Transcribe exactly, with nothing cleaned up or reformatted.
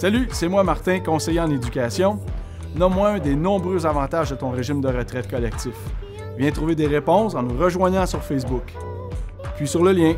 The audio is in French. Salut, c'est moi Martin, conseiller en éducation. Nomme-moi un des nombreux avantages de ton régime de retraite collectif. Viens trouver des réponses en nous rejoignant sur Facebook. Puis sur le lien.